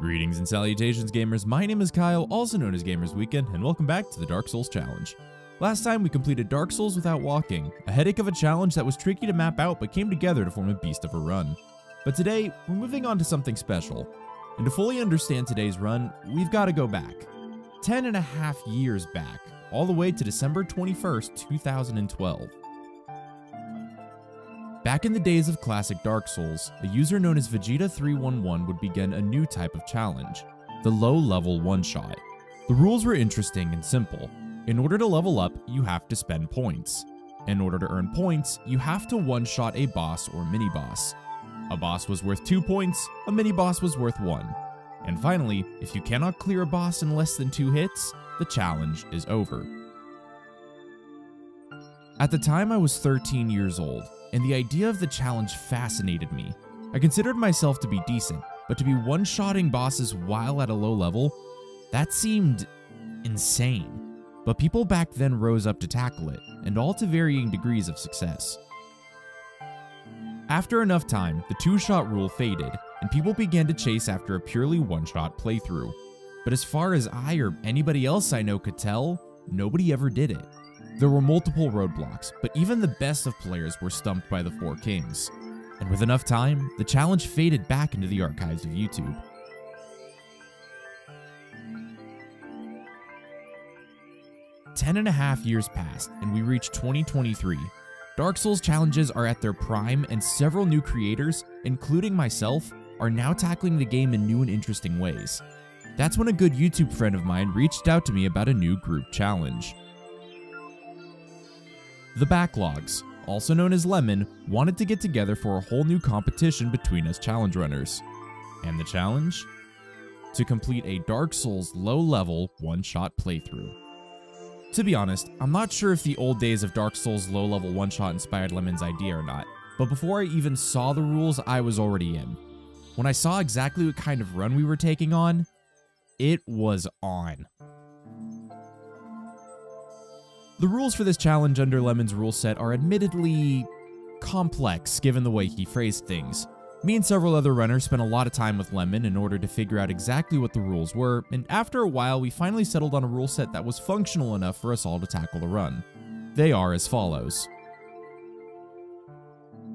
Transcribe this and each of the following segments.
Greetings and salutations, gamers. My name is Kyle, also known as Gamers Weekend, and welcome back to the Dark Souls Challenge. Last time we completed Dark Souls Without Walking, a headache of a challenge that was tricky to map out but came together to form a beast of a run. But today, we're moving on to something special. And to fully understand today's run, we've got to go back. 10.5 years back, all the way to December 21st, 2012. Back in the days of classic Dark Souls, a user known as Vegeta311 would begin a new type of challenge, the low-level one-shot. The rules were interesting and simple. In order to level up, you have to spend points. In order to earn points, you have to one-shot a boss or mini-boss. A boss was worth 2 points, a mini-boss was worth 1. And finally, if you cannot clear a boss in less than 2 hits, the challenge is over. At the time, I was 13 years old, and the idea of the challenge fascinated me. I considered myself to be decent, but to be one-shotting bosses while at a low level, that seemed insane. But people back then rose up to tackle it, and all to varying degrees of success. After enough time, the two-shot rule faded, and people began to chase after a purely one-shot playthrough. But as far as I or anybody else I know could tell, nobody ever did it. There were multiple roadblocks, but even the best of players were stumped by the Four Kings. And with enough time, the challenge faded back into the archives of YouTube. Ten and a half years passed, and we reached 2023. Dark Souls challenges are at their prime, and several new creators, including myself, are now tackling the game in new and interesting ways. That's when a good YouTube friend of mine reached out to me about a new group challenge. The Backlogs, also known as Lemon, wanted to get together for a whole new competition between us challenge runners. And the challenge? To complete a Dark Souls low-level one-shot playthrough. To be honest, I'm not sure if the old days of Dark Souls low-level one-shot inspired Lemon's idea or not, but before I even saw the rules, I was already in. When I saw exactly what kind of run we were taking on, it was on. The rules for this challenge under Lemon's rule set are admittedly complex given the way he phrased things. Me and several other runners spent a lot of time with Lemon in order to figure out exactly what the rules were, and after a while we finally settled on a rule set that was functional enough for us all to tackle the run. They are as follows.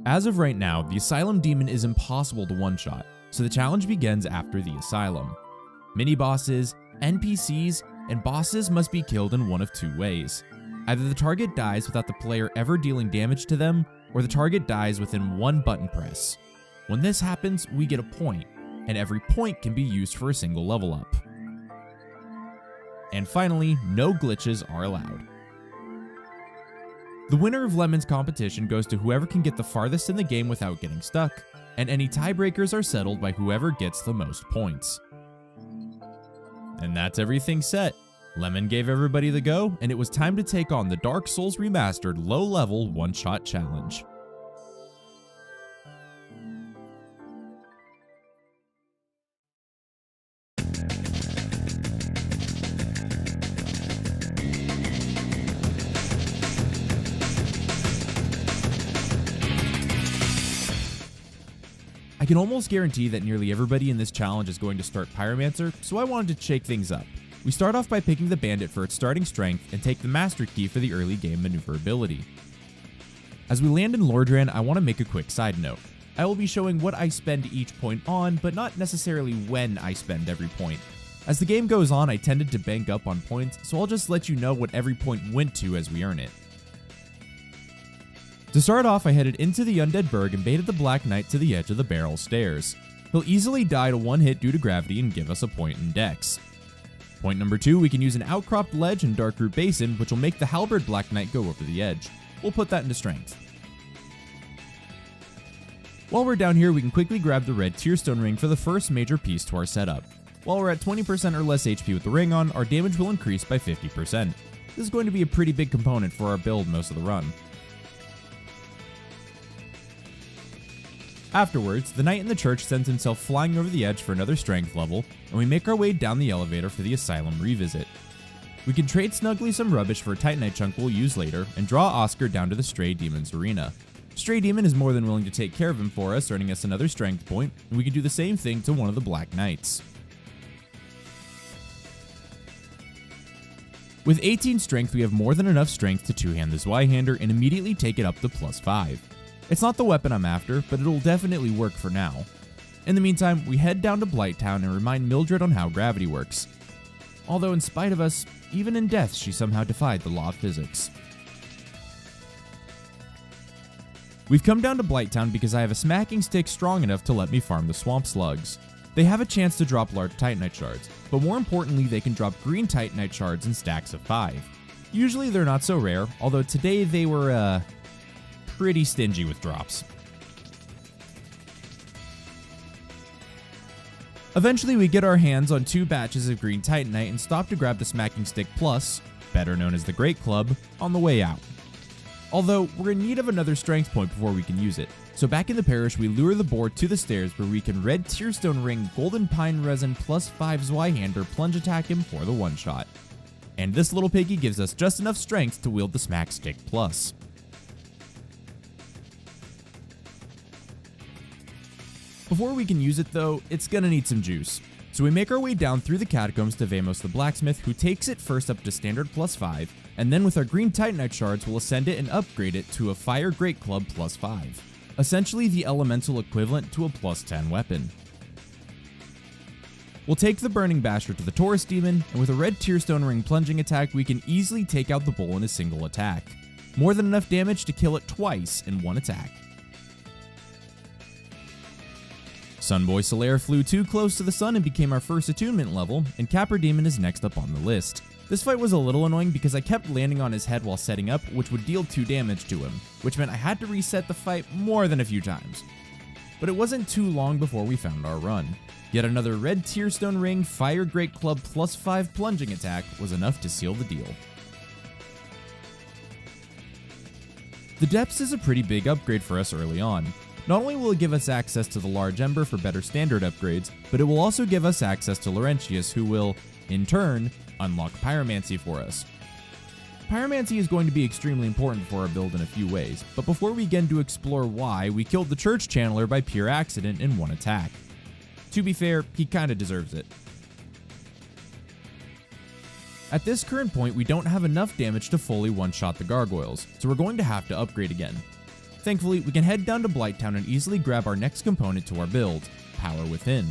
As of right now, the Asylum Demon is impossible to one-shot, so the challenge begins after the Asylum. Mini-bosses, NPCs, and bosses must be killed in one of two ways. Either the target dies without the player ever dealing damage to them, or the target dies within one button press. When this happens, we get a point, and every point can be used for a single level up. And finally, no glitches are allowed. The winner of Lemon's competition goes to whoever can get the farthest in the game without getting stuck, and any tiebreakers are settled by whoever gets the most points. And that's everything set. Lemon gave everybody the go, and it was time to take on the Dark Souls Remastered low-level one-shot challenge. I can almost guarantee that nearly everybody in this challenge is going to start Pyromancer, so I wanted to shake things up. We start off by picking the Bandit for its starting strength and take the Master Key for the early game maneuverability. As we land in Lordran, I want to make a quick side note. I will be showing what I spend each point on, but not necessarily when I spend every point. As the game goes on, I tended to bank up on points, so I'll just let you know what every point went to as we earn it. To start off, I headed into the Undead Burg and baited the Black Knight to the edge of the barrel stairs. He'll easily die to one hit due to gravity and give us a point in Dex. Point number 2, we can use an outcropped ledge and dark root basin, which will make the Halberd Black Knight go over the edge. We'll put that into strength. While we're down here, we can quickly grab the Red Tearstone Ring for the first major piece to our setup. While we're at 20% or less HP with the ring on, our damage will increase by 50%. This is going to be a pretty big component for our build most of the run. Afterwards, the Knight in the Church sends himself flying over the edge for another strength level, and we make our way down the elevator for the Asylum revisit. We can trade snugly some rubbish for a Titanite chunk we'll use later, and draw Oscar down to the Stray Demon's arena. Stray Demon is more than willing to take care of him for us, earning us another strength point, and we can do the same thing to one of the Black Knights. With 18 strength, we have more than enough strength to two-hand the Zweihander and immediately take it up to +5. It's not the weapon I'm after, but it'll definitely work for now. In the meantime, we head down to Blighttown and remind Mildred on how gravity works. Although in spite of us, even in death, she somehow defied the law of physics. We've come down to Blighttown because I have a smacking stick strong enough to let me farm the swamp slugs. They have a chance to drop large Titanite shards, but more importantly they can drop green Titanite shards in stacks of 5. Usually they're not so rare, although today they were, pretty stingy with drops. Eventually we get our hands on 2 batches of green Titanite and stop to grab the Smacking Stick Plus, better known as the Great Club, on the way out. Although, we're in need of another strength point before we can use it, so back in the parish we lure the boar to the stairs where we can Red Tearstone Ring, Golden Pine Resin, +5 Zweihander plunge attack him for the one-shot. And this little piggy gives us just enough strength to wield the Smack Stick Plus. Before we can use it though, it's gonna need some juice. So we make our way down through the catacombs to Vamos the Blacksmith, who takes it first up to standard +5, and then with our green Titanite shards we'll ascend it and upgrade it to a Fire Great Club +5. Essentially the elemental equivalent to a +10 weapon. We'll take the Burning Basher to the Taurus Demon, and with a Red Tearstone Ring plunging attack we can easily take out the bull in a single attack. More than enough damage to kill it twice in one attack. Sunboy Solaire flew too close to the sun and became our first attunement level, and Capper Demon is next up on the list. This fight was a little annoying because I kept landing on his head while setting up, which would deal 2 damage to him, which meant I had to reset the fight more than a few times. But it wasn't too long before we found our run. Yet another Red Tearstone Ring, Fire Great Club +5 plunging attack was enough to seal the deal. The Depths is a pretty big upgrade for us early on. Not only will it give us access to the Large Ember for better standard upgrades, but it will also give us access to Laurentius, who will, in turn, unlock Pyromancy for us. Pyromancy is going to be extremely important for our build in a few ways, but before we begin to explore why, we killed the Church Channeler by pure accident in one attack. To be fair, he kinda deserves it. At this current point, we don't have enough damage to fully one-shot the Gargoyles, so we're going to have to upgrade again. Thankfully, we can head down to Blighttown and easily grab our next component to our build, Power Within.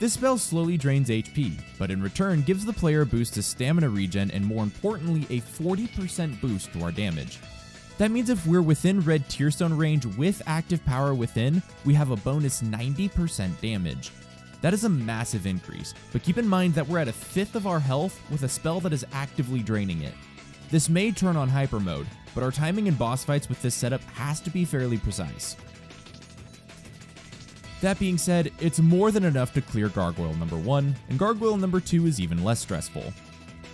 This spell slowly drains HP, but in return gives the player a boost to stamina regen and more importantly a 40% boost to our damage. That means if we're within Red Tearstone range with active Power Within, we have a bonus 90% damage. That is a massive increase, but keep in mind that we're at a fifth of our health with a spell that is actively draining it. This may turn on hyper mode, but our timing in boss fights with this setup has to be fairly precise. That being said, it's more than enough to clear Gargoyle number 1, and Gargoyle number 2 is even less stressful.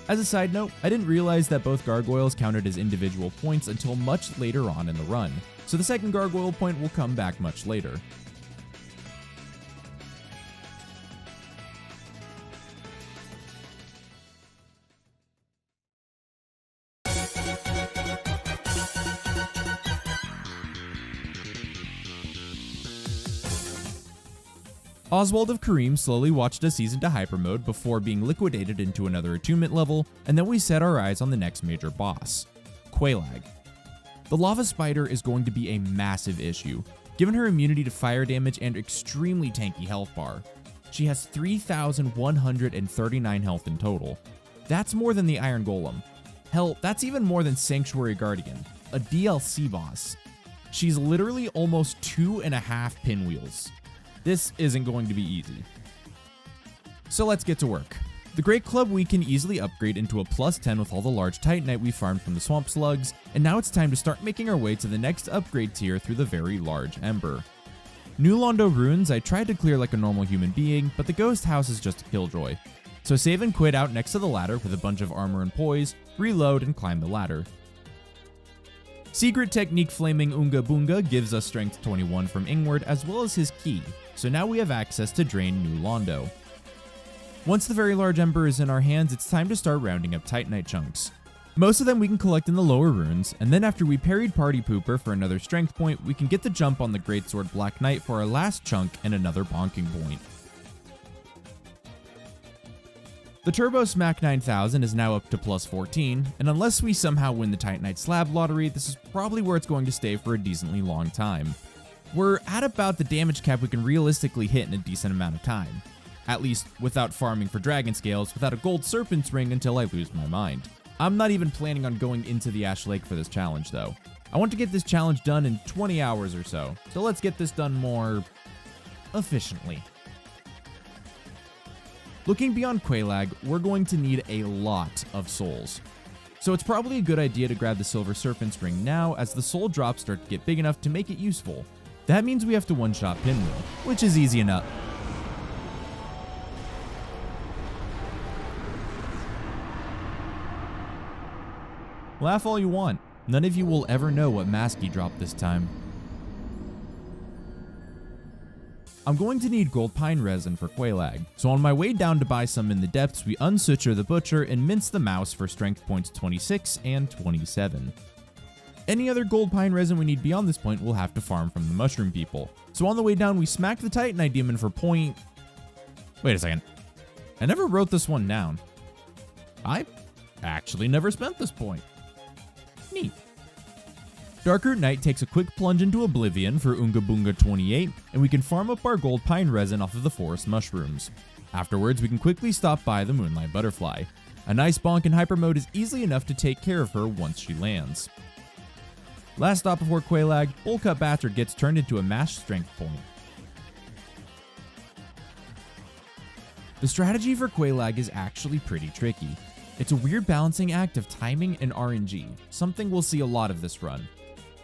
As a side note, I didn't realize that both gargoyles counted as individual points until much later on in the run, so the second gargoyle point will come back much later. Oswald of Kareem slowly watched us ease into hyper mode before being liquidated into another attunement level, and then we set our eyes on the next major boss, Quelaag. The Lava Spider is going to be a massive issue, given her immunity to fire damage and extremely tanky health bar. She has 3,139 health in total. That's more than the Iron Golem. Hell, that's even more than Sanctuary Guardian, a DLC boss. She's literally almost 2.5 pinwheels. This isn't going to be easy. So let's get to work. The Great Club we can easily upgrade into a +10 with all the large Titanite we farmed from the Swamp Slugs, and now it's time to start making our way to the next upgrade tier through the Very Large Ember. New Londo runes I tried to clear like a normal human being, but the ghost house is just a killjoy. So save and quit out next to the ladder with a bunch of armor and poise, reload and climb the ladder. Secret Technique Flaming Oonga Boonga gives us strength 21 from Ingward as well as his key, so now we have access to drain New Londo. Once the Very Large Ember is in our hands, it's time to start rounding up Titanite chunks. Most of them we can collect in the lower runes, and then after we parried Party Pooper for another strength point, we can get the jump on the Greatsword Black Knight for our last chunk and another bonking point. The Turbo Smack 9000 is now up to plus 14, and unless we somehow win the Titanite Slab lottery, this is probably where it's going to stay for a decently long time. We're at about the damage cap we can realistically hit in a decent amount of time. At least without farming for Dragon Scales, without a Gold Serpent's Ring until I lose my mind. I'm not even planning on going into the Ash Lake for this challenge though. I want to get this challenge done in 20 hours or so, so let's get this done more efficiently. Looking beyond Quelaag, we're going to need a lot of souls. So it's probably a good idea to grab the Silver Serpent's Ring now as the soul drops start to get big enough to make it useful. That means we have to one-shot Pinwheel, which is easy enough. Laugh all you want. None of you will ever know what mask he dropped this time. I'm going to need Gold Pine Resin for Quelaag, so on my way down to buy some in the Depths, we unsuture the Butcher and mince the Mouse for strength points 26 and 27. Any other Gold Pine Resin we need beyond this point we'll have to farm from the Mushroom People. So on the way down we smack the Titanite Demon for point... Wait a second. I never wrote this one down. I actually never spent this point. Neat. Darkroot Knight takes a quick plunge into Oblivion for Oonga Boonga 28, and we can farm up our Gold Pine Resin off of the Forest Mushrooms. Afterwards we can quickly stop by the Moonlight Butterfly. A nice bonk in Hyper Mode is easily enough to take care of her once she lands. Last stop before Quelaag, Bulk Up Bastard gets turned into a mash strength point. The strategy for Quelaag is actually pretty tricky. It's a weird balancing act of timing and RNG, something we'll see a lot of this run.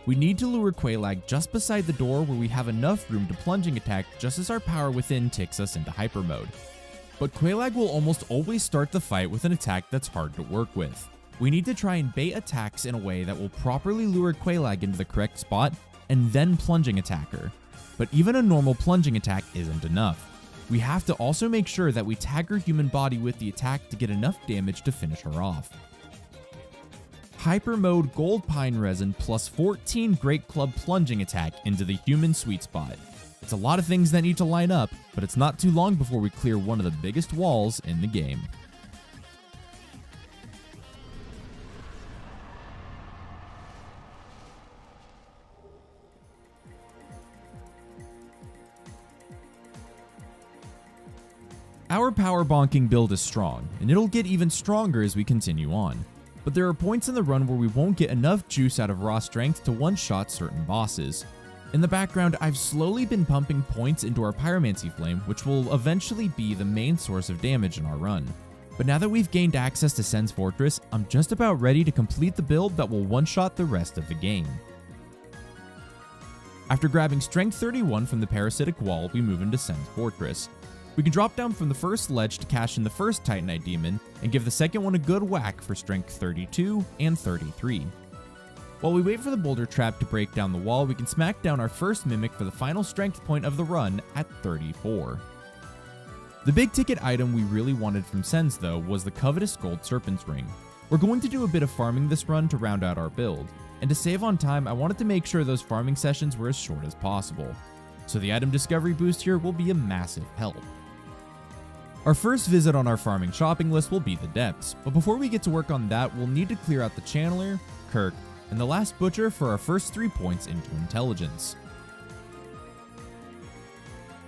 We need to lure Quelaag just beside the door where we have enough room to plunging attack just as our Power Within ticks us into Hyper Mode. But Quelaag will almost always start the fight with an attack that's hard to work with. We need to try and bait attacks in a way that will properly lure Quelaag into the correct spot and then plunging attack her. But even a normal plunging attack isn't enough. We have to also make sure that we tag her human body with the attack to get enough damage to finish her off. Hyper Mode Gold Pine Resin plus 14 Great Club plunging attack into the human sweet spot. It's a lot of things that need to line up, but it's not too long before we clear one of the biggest walls in the game. Our power bonking build is strong, and it'll get even stronger as we continue on. But there are points in the run where we won't get enough juice out of raw strength to one-shot certain bosses. In the background, I've slowly been pumping points into our Pyromancy Flame, which will eventually be the main source of damage in our run. But now that we've gained access to Sen's Fortress, I'm just about ready to complete the build that will one-shot the rest of the game. After grabbing Strength 31 from the Parasitic Wall, we move into Sen's Fortress. We can drop down from the first ledge to cash in the first Titanite Demon, and give the second one a good whack for strength 32 and 33. While we wait for the boulder trap to break down the wall, we can smack down our first Mimic for the final strength point of the run at 34. The big ticket item we really wanted from Sen's though was the Covetous Gold Serpent's Ring. We're going to do a bit of farming this run to round out our build, and to save on time I wanted to make sure those farming sessions were as short as possible. So the item discovery boost here will be a massive help. Our first visit on our farming shopping list will be the Depths, but before we get to work on that, we'll need to clear out the Channeler, Kirk, and the last Butcher for our first 3 points into Intelligence.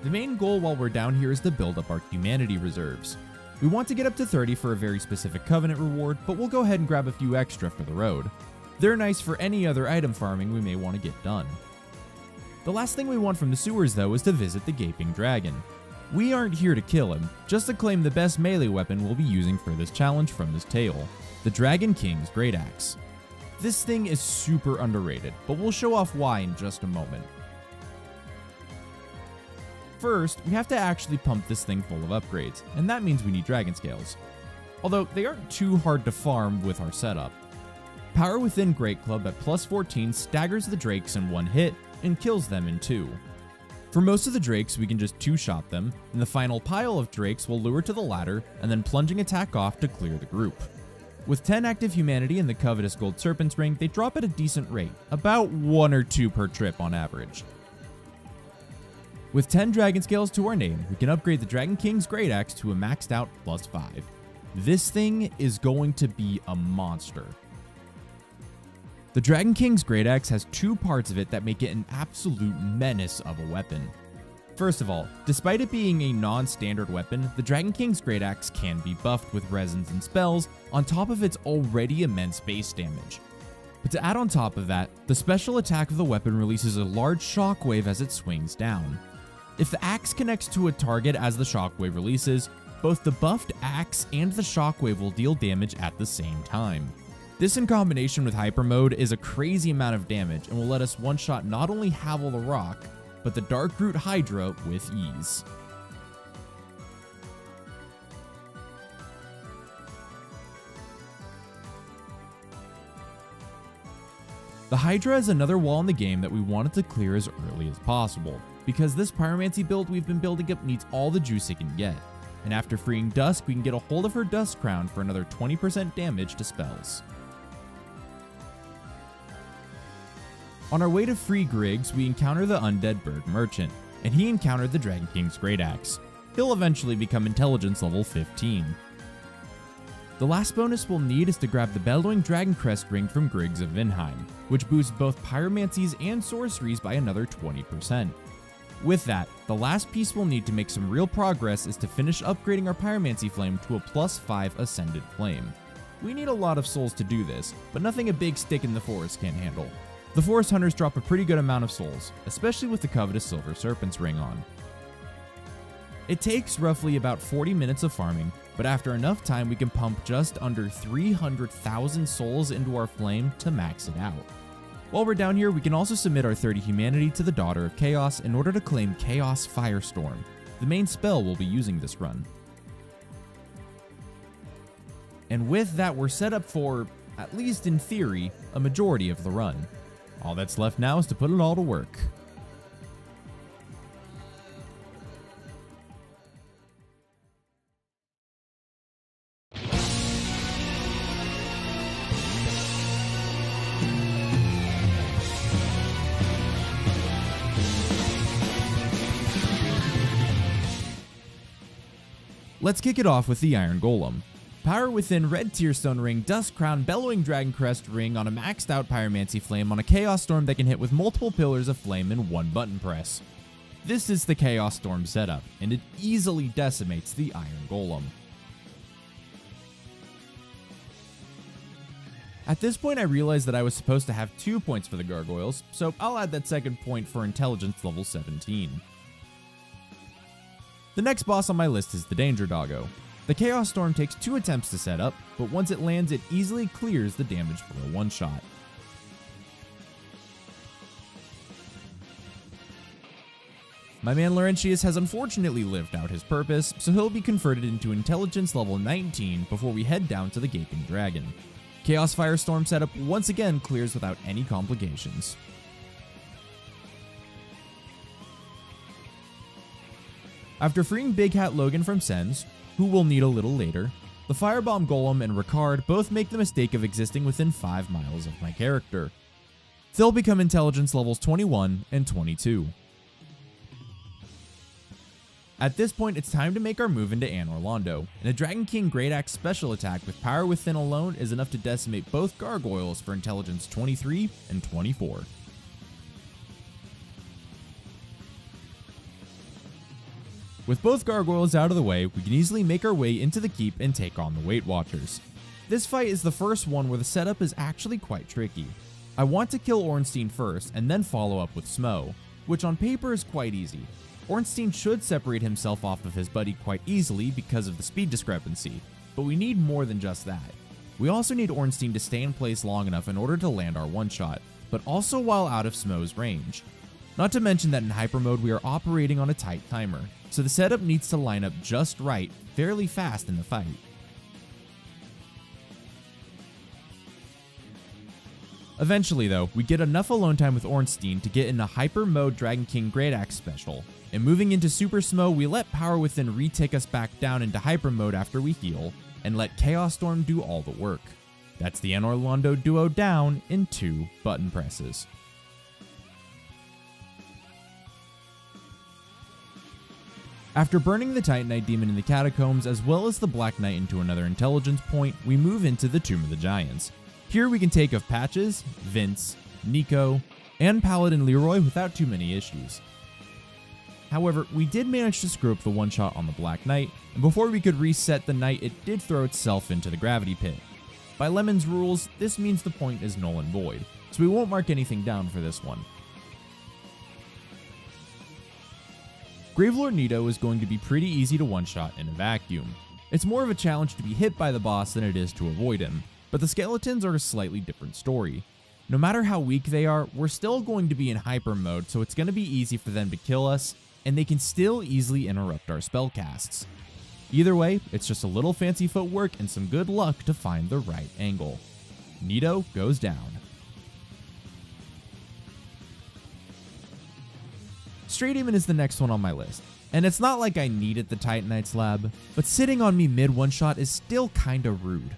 The main goal while we're down here is to build up our Humanity reserves. We want to get up to 30 for a very specific Covenant reward, but we'll go ahead and grab a few extra for the road. They're nice for any other item farming we may want to get done. The last thing we want from the sewers though is to visit the Gaping Dragon. We aren't here to kill him, just to claim the best melee weapon we'll be using for this challenge from his tail, the Dragon King's Great Axe. This thing is super underrated, but we'll show off why in just a moment. First, we have to actually pump this thing full of upgrades, and that means we need Dragon Scales. Although they aren't too hard to farm with our setup. Power Within Great Club at plus 14 staggers the drakes in one hit and kills them in two. For most of the drakes, we can just two-shot them, and the final pile of drakes will lure to the ladder and then plunging attack off to clear the group. With 10 active humanity and the Covetous Gold Serpent's Ring, they drop at a decent rate, about 1 or 2 per trip on average. With 10 Dragon Scales to our name, we can upgrade the Dragon King's Great Axe to a maxed out plus 5. This thing is going to be a monster. The Dragon King's Great Axe has two parts of it that make it an absolute menace of a weapon. First of all, despite it being a non-standard weapon, the Dragon King's Great Axe can be buffed with resins and spells on top of its already immense base damage. But to add on top of that, the special attack of the weapon releases a large shockwave as it swings down. If the axe connects to a target as the shockwave releases, both the buffed axe and the shockwave will deal damage at the same time. This in combination with hyper mode is a crazy amount of damage and will let us one-shot not only Havel the Rock, but the Darkroot Hydra with ease. The Hydra is another wall in the game that we wanted to clear as early as possible, because this Pyromancy build we've been building up needs all the juice it can get, and after freeing Dusk, we can get a hold of her Dust Crown for another 20% damage to spells. On our way to free Griggs, we encounter the Undead Bird Merchant, and he encountered the Dragon King's Great Axe. He'll eventually become Intelligence level 15. The last bonus we'll need is to grab the Bellowing Dragon Crest Ring from Griggs of Vinheim, which boosts both pyromancies and sorceries by another 20%. With that, the last piece we'll need to make some real progress is to finish upgrading our Pyromancy Flame to a +5 Ascended Flame. We need a lot of souls to do this, but nothing a big stick in the forest can't handle. The Forest Hunters drop a pretty good amount of souls, especially with the Covetous Silver Serpent's Ring on. It takes roughly about 40 minutes of farming, but after enough time we can pump just under 300,000 souls into our flame to max it out. While we're down here, we can also submit our 30 humanity to the Daughter of Chaos in order to claim Chaos Firestorm, the main spell we'll be using this run. And with that, we're set up for, at least in theory, a majority of the run. All that's left now is to put it all to work. Let's kick it off with the Iron Golem. Power Within, Red Tearstone Ring, Dust Crown, Bellowing Dragon Crest Ring on a maxed out Pyromancy Flame on a Chaos Storm that can hit with multiple pillars of flame in one button press. This is the Chaos Storm setup, and it easily decimates the Iron Golem. At this point I realized that I was supposed to have 2 points for the Gargoyles, so I'll add that second point for Intelligence level 17. The next boss on my list is the Danger Doggo. The Chaos Storm takes 2 attempts to set up, but once it lands it easily clears the damage for a one-shot. My man Laurentius has unfortunately lived out his purpose, so he'll be converted into Intelligence level 19 before we head down to the Gaping Dragon. Chaos Firestorm setup once again clears without any complications. After freeing Big Hat Logan from Sen's, who we'll need a little later, the Firebomb Golem and Ricard both make the mistake of existing within 5 miles of my character. They'll become Intelligence levels 21 and 22. At this point it's time to make our move into Anor Londo, and a Dragon King Great Axe special attack with Power Within alone is enough to decimate both Gargoyles for Intelligence 23 and 24. With both Gargoyles out of the way, we can easily make our way into the keep and take on the Weight Watchers. This fight is the first one where the setup is actually quite tricky. I want to kill Ornstein first and then follow up with Smo, which on paper is quite easy. Ornstein should separate himself off of his buddy quite easily because of the speed discrepancy, but we need more than just that. We also need Ornstein to stay in place long enough in order to land our one-shot, but also while out of Smo's range. Not to mention that in hyper mode we are operating on a tight timer, so the setup needs to line up just right, fairly fast in the fight. Eventually though, we get enough alone time with Ornstein to get in a hyper mode Dragon King Great Axe special, and moving into Super Smo, we let Power Within retake us back down into hyper mode after we heal, and let Chaos Storm do all the work. That's the Anor Londo duo down in 2 button presses. After burning the Titanite Demon in the Catacombs, as well as the Black Knight into another intelligence point, we move into the Tomb of the Giants. Here we can take of Patches, Vince, Nico, and Paladin Leroy without too many issues. However, we did manage to screw up the one-shot on the Black Knight, and before we could reset the Knight, it did throw itself into the Gravity Pit. By Lemon's rules, this means the point is null and void, so we won't mark anything down for this one. Gravelord Nido is going to be pretty easy to one-shot in a vacuum. It's more of a challenge to be hit by the boss than it is to avoid him, but the skeletons are a slightly different story. No matter how weak they are, we're still going to be in hyper mode, so it's going to be easy for them to kill us, and they can still easily interrupt our spellcasts. Either way, it's just a little fancy footwork and some good luck to find the right angle. Nido goes down. Stray Demon is the next one on my list, and it's not like I needed the Titanite's Lab, but sitting on me mid one shot is still kinda rude.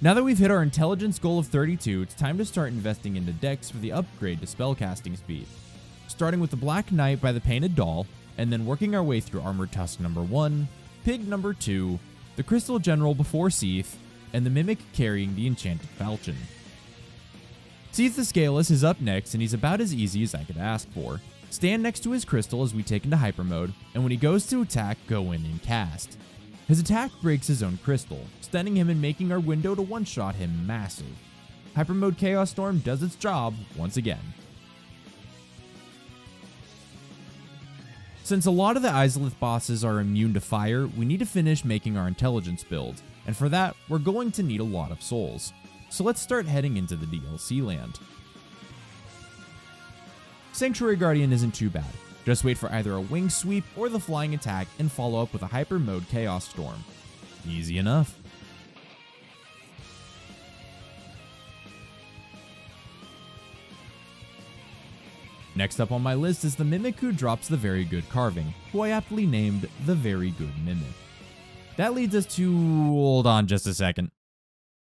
Now that we've hit our intelligence goal of 32, it's time to start investing into decks for the upgrade to spellcasting speed. Starting with the Black Knight by the Painted Doll, and then working our way through Armored Tusk number 1, Pig number 2, the Crystal General before Seath, and the Mimic carrying the Enchanted Falchion. Seath the Scaleless is up next, and he's about as easy as I could ask for. Stand next to his crystal as we take into hyper mode, and when he goes to attack, go in and cast. His attack breaks his own crystal, stunning him and making our window to one-shot him massive. Hyper mode Chaos Storm does its job once again. Since a lot of the Izalith bosses are immune to fire, we need to finish making our intelligence build, and for that, we're going to need a lot of souls. So let's start heading into the DLC land. Sanctuary Guardian isn't too bad. Just wait for either a wing sweep or the flying attack and follow up with a hyper mode Chaos Storm. Easy enough. Next up on my list is the Mimic who drops the Very Good Carving, who I aptly named the Very Good Mimic. That leads us to... hold on just a second.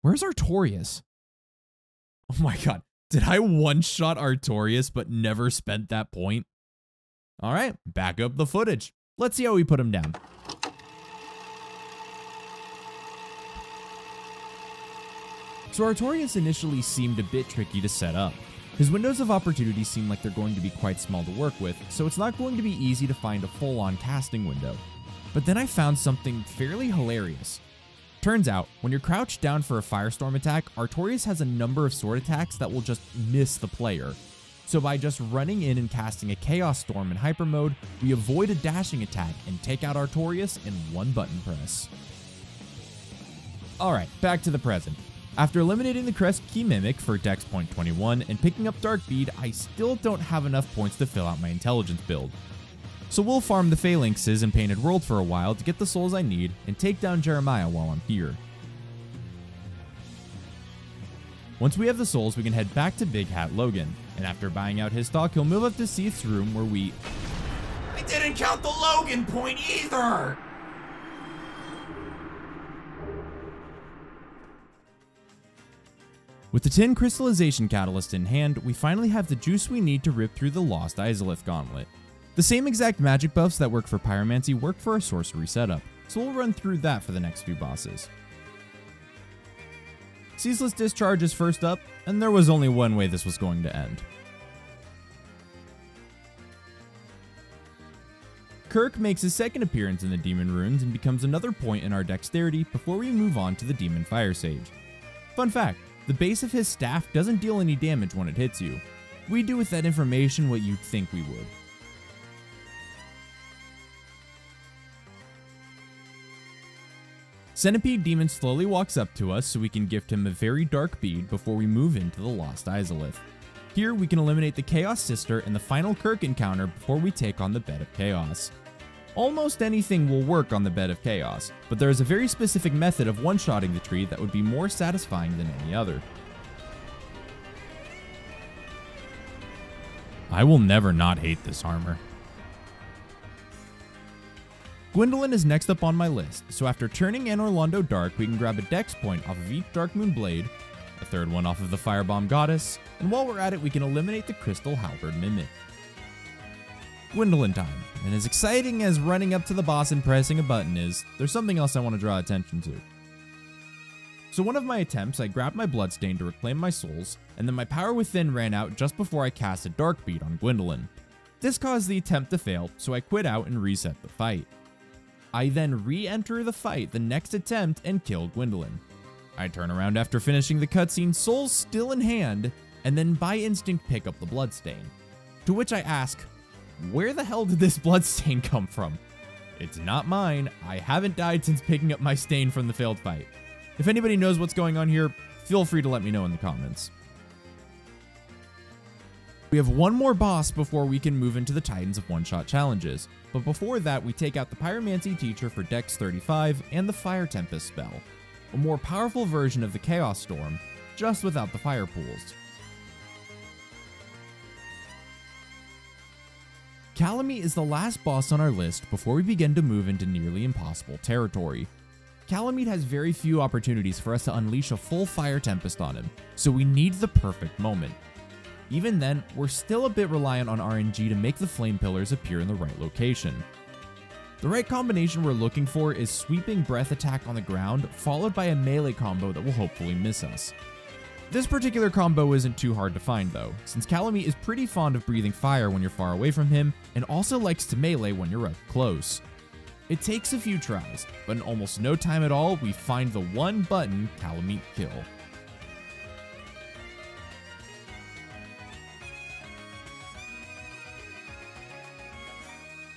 Where's Artorias? Oh my god, did I one-shot Artorias but never spent that point? Alright, back up the footage. Let's see how we put him down. So Artorias initially seemed a bit tricky to set up. His windows of opportunity seem like they're going to be quite small to work with, so it's not going to be easy to find a full-on casting window. But then I found something fairly hilarious. Turns out, when you're crouched down for a Firestorm attack, Artorias has a number of sword attacks that will just miss the player. So by just running in and casting a Chaos Storm in hyper mode, we avoid a dashing attack and take out Artorias in one button press. Alright, back to the present. After eliminating the Crest Key Mimic for Dex Point 21 and picking up Dark Bead, I still don't have enough points to fill out my intelligence build. So we'll farm the Phalanxes and Painted World for a while to get the souls I need and take down Jeremiah while I'm here. Once we have the souls, we can head back to Big Hat Logan, and after buying out his stock, he'll move up to Seath's room where we... I didn't count the Logan point either! With the Tin Crystallization Catalyst in hand, we finally have the juice we need to rip through the Lost Izalith Gauntlet. The same exact magic buffs that work for Pyromancy work for our sorcery setup, so we'll run through that for the next few bosses. Ceaseless Discharge is first up, and there was only one way this was going to end. Kirk makes his second appearance in the Demon Runes and becomes another point in our dexterity before we move on to the Demon Fire Sage. Fun fact, the base of his staff doesn't deal any damage when it hits you. We do with that information what you'd think we would. Centipede Demon slowly walks up to us so we can gift him a Very Dark Bead before we move into the Lost Izalith. Here we can eliminate the Chaos Sister and the final Kirk encounter before we take on the Bed of Chaos. Almost anything will work on the Bed of Chaos, but there is a very specific method of one-shotting the tree that would be more satisfying than any other. I will never not hate this armor. Gwendolyn is next up on my list, so after turning Anor Londo dark, we can grab a dex point off of each Darkmoon Blade, a third one off of the Firebomb Goddess, and while we're at it, we can eliminate the Crystal Halberd Mimic. Gwendolyn time. And as exciting as running up to the boss and pressing a button is, there's something else I want to draw attention to. So one of my attempts, I grabbed my Bloodstain to reclaim my souls, and then my Power Within ran out just before I cast a Dark Beat on Gwendolyn. This caused the attempt to fail, so I quit out and reset the fight. I then re-enter the fight the next attempt and kill Gwendolyn. I turn around after finishing the cutscene, souls still in hand, and then by instinct pick up the Bloodstain. To which I ask, where the hell did this Bloodstain come from? It's not mine, I haven't died since picking up my stain from the failed fight. If anybody knows what's going on here, feel free to let me know in the comments. We have one more boss before we can move into the Titans of one-shot challenges, but before that we take out the Pyromancy Teacher for Dex 35 and the Fire Tempest spell, a more powerful version of the Chaos Storm, just without the fire pools. Calamy is the last boss on our list before we begin to move into nearly impossible territory. Calamite has very few opportunities for us to unleash a full Fire Tempest on him, so we need the perfect moment. Even then, we're still a bit reliant on RNG to make the flame pillars appear in the right location. The right combination we're looking for is sweeping breath attack on the ground, followed by a melee combo that will hopefully miss us. This particular combo isn't too hard to find though, since Calamite is pretty fond of breathing fire when you're far away from him, and also likes to melee when you're up close. It takes a few tries, but in almost no time at all, we find the one button Calamite kill.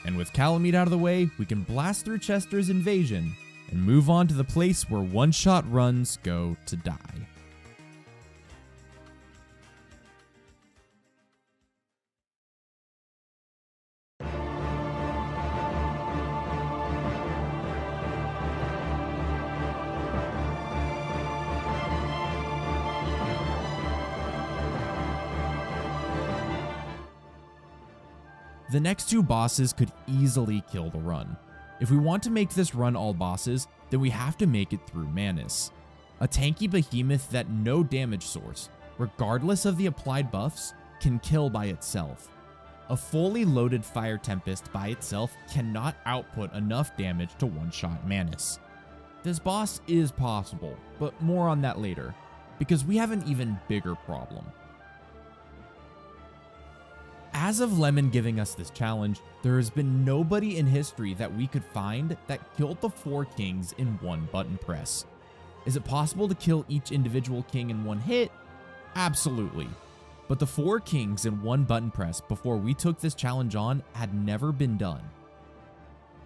And with Calamite out of the way, we can blast through Chester's invasion and move on to the place where one-shot runs go to die. The next two bosses could easily kill the run. If we want to make this run all bosses, then we have to make it through Manus, a tanky behemoth that no damage source, regardless of the applied buffs, can kill by itself. A fully loaded Fire Tempest by itself cannot output enough damage to one-shot Manus. This boss is possible, but more on that later, because we have an even bigger problem. As of Lemon giving us this challenge, there has been nobody in history that we could find that killed the four kings in one button press. Is it possible to kill each individual king in one hit? Absolutely. But the four kings in one button press before we took this challenge on had never been done.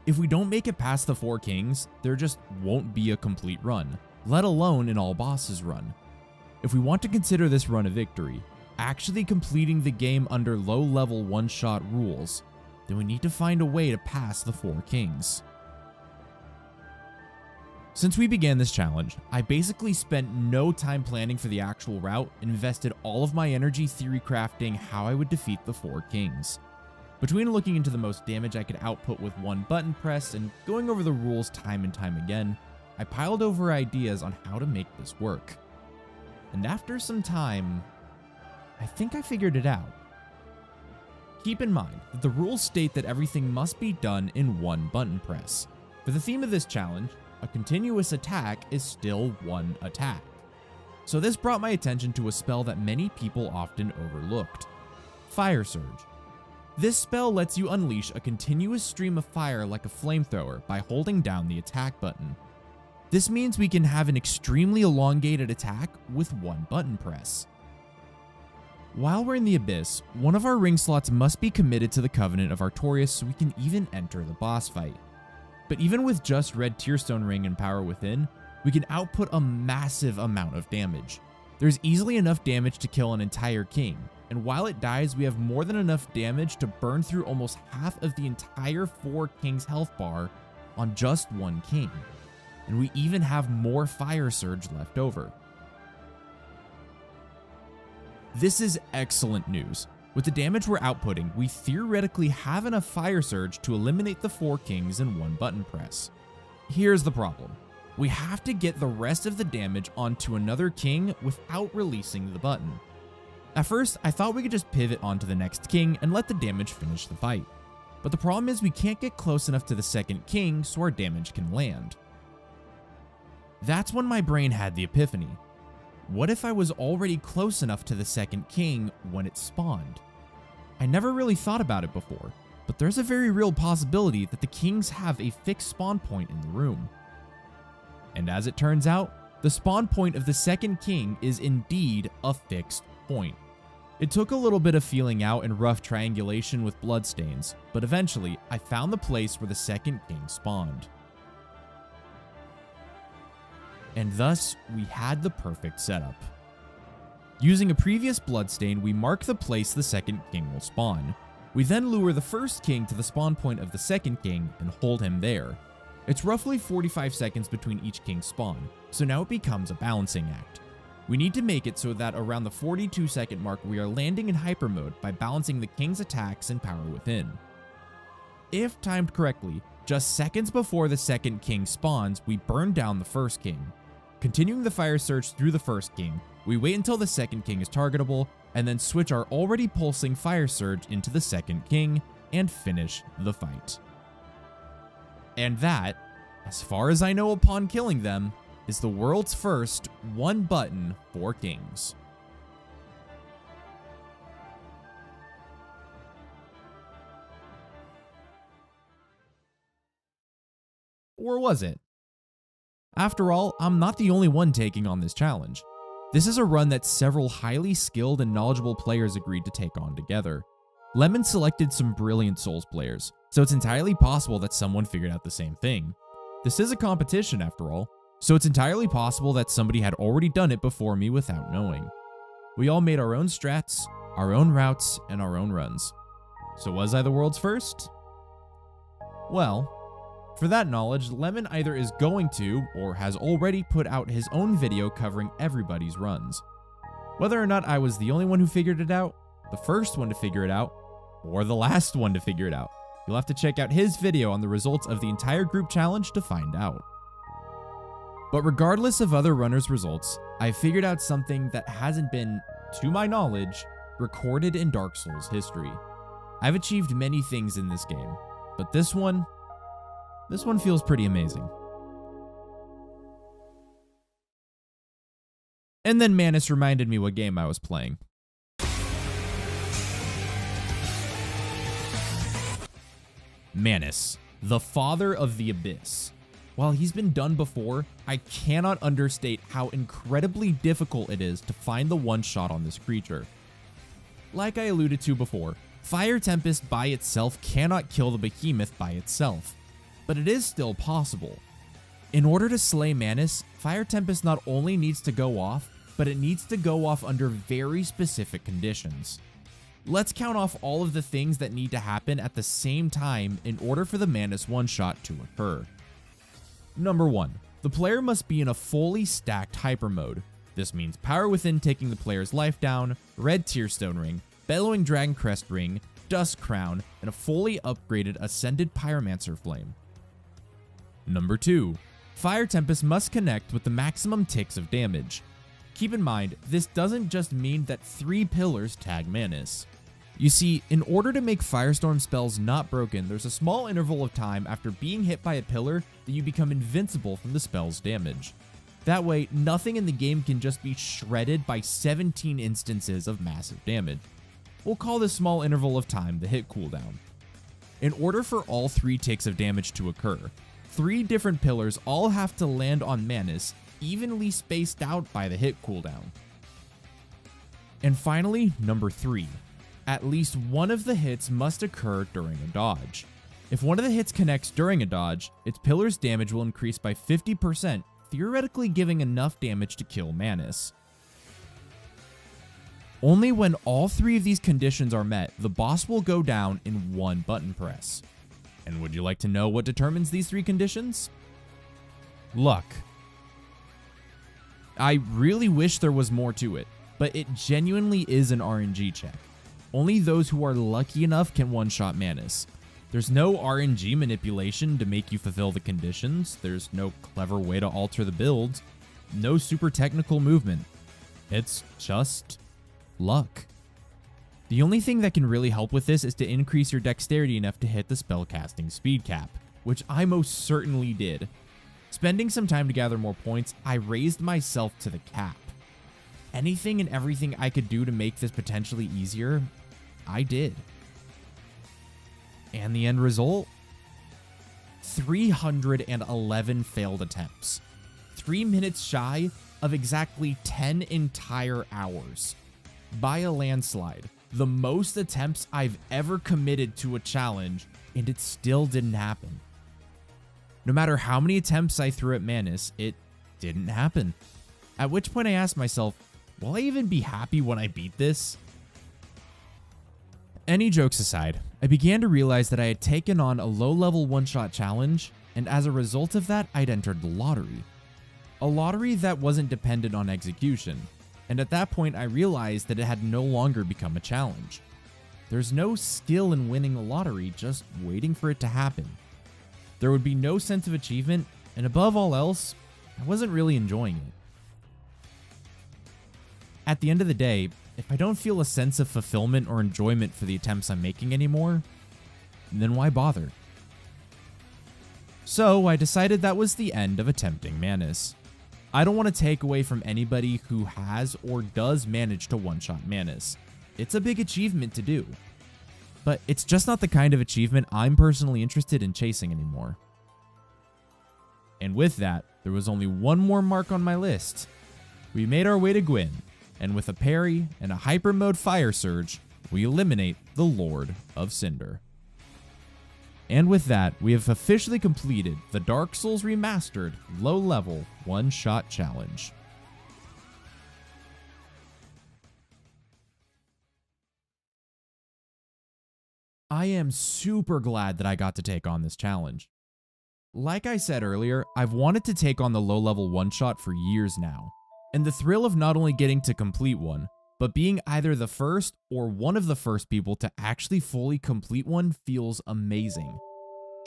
If we don't make it past the four kings, there just won't be a complete run, let alone an all bosses run. If we want to consider this run a victory, actually completing the game under low-level one-shot rules, then we need to find a way to pass the four kings. Since we began this challenge, I basically spent no time planning for the actual route and invested all of my energy theory crafting how I would defeat the four kings. Between looking into the most damage I could output with one button press and going over the rules time and time again, I piled over ideas on how to make this work. And after some time, I think I figured it out. Keep in mind that the rules state that everything must be done in one button press. For the theme of this challenge, a continuous attack is still one attack. So this brought my attention to a spell that many people often overlooked, Fire Surge. This spell lets you unleash a continuous stream of fire like a flamethrower by holding down the attack button. This means we can have an extremely elongated attack with one button press. While we're in the Abyss, one of our ring slots must be committed to the Covenant of Artorias so we can even enter the boss fight. But even with just Red Tearstone Ring and Power Within, we can output a massive amount of damage. There's easily enough damage to kill an entire king, and while it dies, we have more than enough damage to burn through almost half of the entire four kings health bar on just one king. And we even have more Fire Surge left over. This is excellent news. With the damage we're outputting, we theoretically have enough Fire Surge to eliminate the four kings in one button press. Here's the problem. We have to get the rest of the damage onto another king without releasing the button. At first, I thought we could just pivot onto the next king and let the damage finish the fight. but the problem is we can't get close enough to the second king so our damage can land. That's when my brain had the epiphany. What if I was already close enough to the second king when it spawned? I never really thought about it before, but there's a very real possibility that the kings have a fixed spawn point in the room. And as it turns out, the spawn point of the second king is indeed a fixed point. It took a little bit of feeling out and rough triangulation with bloodstains, but eventually I found the place where the second king spawned. And thus, we had the perfect setup. Using a previous bloodstain, we mark the place the second king will spawn. We then lure the first king to the spawn point of the second king and hold him there. It's roughly 45 seconds between each king's spawn, so now it becomes a balancing act. We need to make it so that around the 42-second mark we are landing in hyper mode by balancing the king's attacks and power within. If timed correctly, just seconds before the second king spawns, we burn down the first king. Continuing the fire surge through the first king, we wait until the second king is targetable, and then switch our already pulsing fire surge into the second king and finish the fight. And that, as far as I know upon killing them, is the world's first one-button 4 Kings. Or was it? After all, I'm not the only one taking on this challenge. This is a run that several highly skilled and knowledgeable players agreed to take on together. Lemon selected some brilliant Souls players, so it's entirely possible that someone figured out the same thing. This is a competition after all, so it's entirely possible that somebody had already done it before me without knowing. We all made our own strats, our own routes, and our own runs. So was I the world's first? Well, for that knowledge, Lemon either is going to, or has already put out his own video covering everybody's runs. Whether or not I was the only one who figured it out, the first one to figure it out, or the last one to figure it out, you'll have to check out his video on the results of the entire group challenge to find out. But regardless of other runners' results, I figured out something that hasn't been, to my knowledge, recorded in Dark Souls history. I've achieved many things in this game, but this one feels pretty amazing. And then Manus reminded me what game I was playing. Manus, the father of the Abyss. While he's been done before, I cannot understate how incredibly difficult it is to find the one shot on this creature. Like I alluded to before, Fire Tempest by itself cannot kill the behemoth by itself, but it is still possible. In order to slay Manus, Fire Tempest not only needs to go off, but it needs to go off under very specific conditions. Let's count off all of the things that need to happen at the same time in order for the Manus one-shot to occur. Number 1. The player must be in a fully stacked hyper mode. This means Power Within taking the player's life down, Red Tearstone Ring, Bellowing Dragon Crest Ring, Dust Crown, and a fully upgraded Ascended Pyromancy Flame. Number 2. Fire Tempest must connect with the maximum ticks of damage. Keep in mind, this doesn't just mean that 3 pillars tag Manus. You see, in order to make Firestorm spells not broken, there's a small interval of time after being hit by a pillar that you become invincible from the spell's damage. That way, nothing in the game can just be shredded by 17 instances of massive damage. We'll call this small interval of time the hit cooldown. In order for all 3 ticks of damage to occur, 3 different pillars all have to land on Manus, evenly spaced out by the hit cooldown. And finally, number 3. At least one of the hits must occur during a dodge. If one of the hits connects during a dodge, its pillar's damage will increase by 50%, theoretically giving enough damage to kill Manus. Only when all 3 of these conditions are met, the boss will go down in one button press. And would you like to know what determines these 3 conditions? Luck. I really wish there was more to it, but it genuinely is an RNG check. Only those who are lucky enough can one-shot Manus. There's no RNG manipulation to make you fulfill the conditions, there's no clever way to alter the build, no super technical movement. It's just luck. The only thing that can really help with this is to increase your dexterity enough to hit the spellcasting speed cap, which I most certainly did. Spending some time to gather more points, I raised myself to the cap. Anything and everything I could do to make this potentially easier, I did. And the end result? 311 failed attempts. 3 minutes shy of exactly 10 entire hours. By a landslide, the most attempts I've ever committed to a challenge, and it still didn't happen. No matter how many attempts I threw at Manus, it didn't happen. At which point I asked myself, will I even be happy when I beat this? Any jokes aside, I began to realize that I had taken on a low-level one-shot challenge, and as a result of that, I'd entered the lottery. A lottery that wasn't dependent on execution, and at that point I realized that it had no longer become a challenge. There's no skill in winning a lottery, just waiting for it to happen. There would be no sense of achievement, and above all else, I wasn't really enjoying it. At the end of the day, if I don't feel a sense of fulfillment or enjoyment for the attempts I'm making anymore, then why bother? So I decided that was the end of attempting Manus. I don't want to take away from anybody who has or does manage to one-shot Manus. It's a big achievement to do. But it's just not the kind of achievement I'm personally interested in chasing anymore. And with that, there was only one more mark on my list. We made our way to Gwyn, and with a parry and a hyper mode fire surge, we eliminate the Lord of Cinder. And with that, we have officially completed the Dark Souls Remastered low-level one-shot challenge. I am super glad that I got to take on this challenge. Like I said earlier, I've wanted to take on the low-level one-shot for years now. And the thrill of not only getting to complete one, but being either the first or one of the first people to actually fully complete one feels amazing.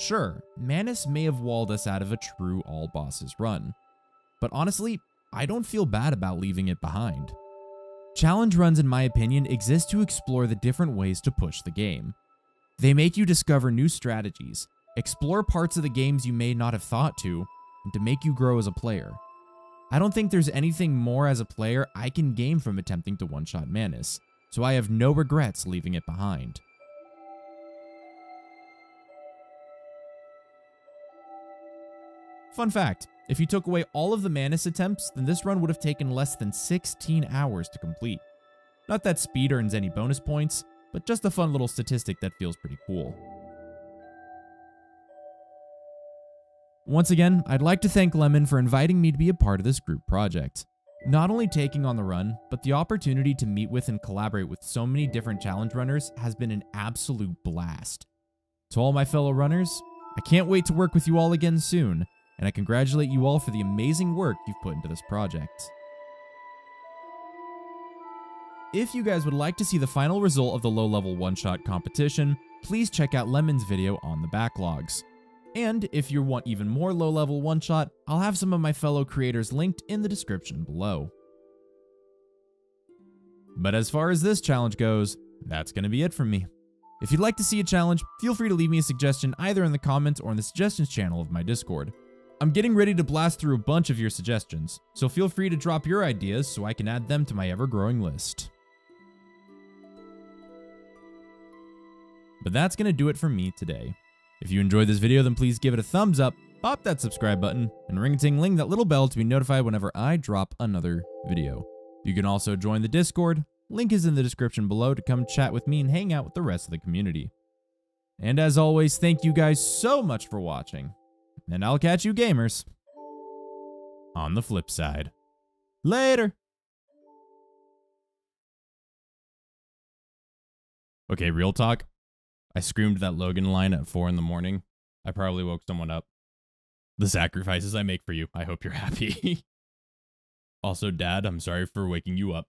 Sure, Manus may have walled us out of a true all bosses run, but honestly, I don't feel bad about leaving it behind. Challenge runs, in my opinion, exist to explore the different ways to push the game. They make you discover new strategies, explore parts of the games you may not have thought to, and to make you grow as a player. I don't think there's anything more as a player I can gain from attempting to one-shot Manus, so I have no regrets leaving it behind. Fun fact, if you took away all of the Manus attempts, then this run would have taken less than 16 hours to complete. Not that speed earns any bonus points, but just a fun little statistic that feels pretty cool. Once again, I'd like to thank Lemon for inviting me to be a part of this group project. Not only taking on the run, but the opportunity to meet with and collaborate with so many different challenge runners has been an absolute blast. To all my fellow runners, I can't wait to work with you all again soon, and I congratulate you all for the amazing work you've put into this project. If you guys would like to see the final result of the low-level one-shot competition, please check out Lemon's video on the backlogs. And if you want even more low-level one-shot, I'll have some of my fellow creators linked in the description below. But as far as this challenge goes, that's going to be it from me. If you'd like to see a challenge, feel free to leave me a suggestion either in the comments or in the suggestions channel of my Discord. I'm getting ready to blast through a bunch of your suggestions, so feel free to drop your ideas so I can add them to my ever-growing list. But that's going to do it for me today. If you enjoyed this video, then please give it a thumbs up, pop that subscribe button, and ring-a-ting-ling that little bell to be notified whenever I drop another video. You can also join the Discord, link is in the description below, to come chat with me and hang out with the rest of the community. And as always, thank you guys so much for watching, and I'll catch you gamers on the flip side. Later! Okay, real talk. I screamed that Logan line at 4 in the morning. I probably woke someone up. The sacrifices I make for you. I hope you're happy. Also, Dad, I'm sorry for waking you up.